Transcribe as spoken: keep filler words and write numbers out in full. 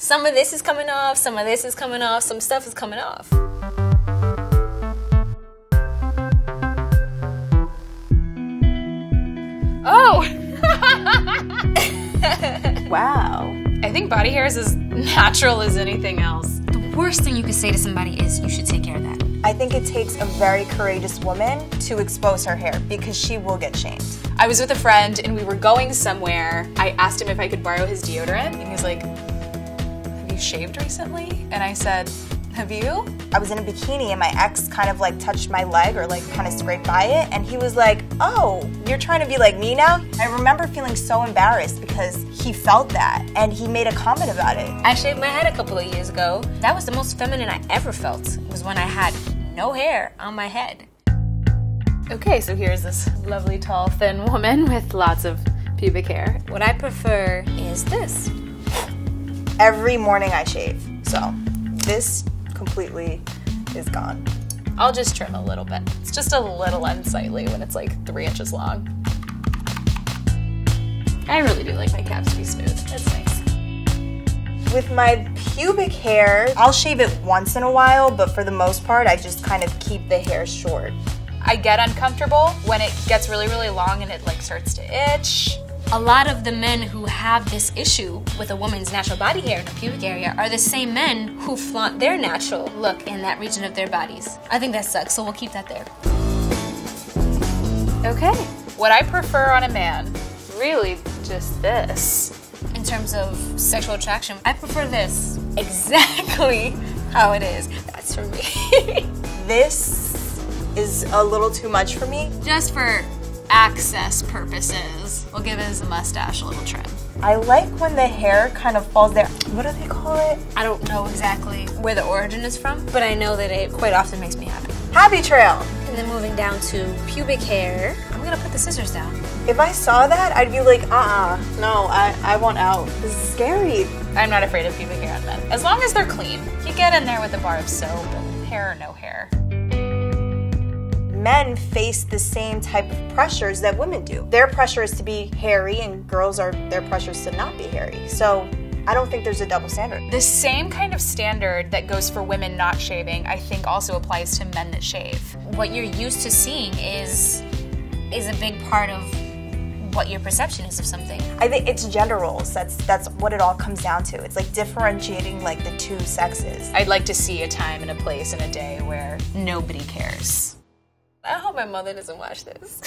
Some of this is coming off, some of this is coming off, some stuff is coming off. Oh! Wow. I think body hair is as natural as anything else. The worst thing you could say to somebody is, you should take care of that. I think it takes a very courageous woman to expose her hair because she will get shamed. I was with a friend and we were going somewhere. I asked him if I could borrow his deodorant and he was like, have you shaved recently? And I said, have you? I was in a bikini and my ex kind of like touched my leg or like kind of scraped by it and he was like, oh, you're trying to be like me now? I remember feeling so embarrassed because he felt that and he made a comment about it. I shaved my head a couple of years ago. That was the most feminine I ever felt, was when I had no hair on my head. Okay, so here's this lovely tall thin woman with lots of pubic hair. What I prefer is this. Every morning I shave, so this completely is gone. I'll just trim a little bit. It's just a little unsightly when it's like three inches long. I really do like my caps to be smooth. That's nice. With my pubic hair, I'll shave it once in a while, but for the most part, I just kind of keep the hair short. I get uncomfortable when it gets really, really long and it like starts to itch. A lot of the men who have this issue with a woman's natural body hair in the pubic area are the same men who flaunt their natural look in that region of their bodies. I think that sucks, so we'll keep that there. Okay. What I prefer on a man, really just this. In terms of sexual attraction, I prefer this exactly how it is. That's for me. This is a little too much for me. Just for access purposes. We'll give his mustache a little trim. I like when the hair kind of falls there. What do they call it? I don't know exactly where the origin is from, but I know that it quite often makes me happy. Happy trail! And then moving down to pubic hair, I'm gonna put the scissors down. If I saw that, I'd be like, uh-uh, no, I, I want out. This is scary. I'm not afraid of pubic hair on men. As long as they're clean. You get in there with a bar of soap, and hair or no hair. Men face the same type of pressures that women do. Their pressure is to be hairy and girls are, their pressure is to not be hairy. So I don't think there's a double standard. The same kind of standard that goes for women not shaving, I think also applies to men that shave. What you're used to seeing is, is a big part of what your perception is of something. I think it's gender roles. That's, that's what it all comes down to. It's like differentiating like the two sexes. I'd like to see a time and a place and a day where nobody cares. I hope my mother doesn't watch this.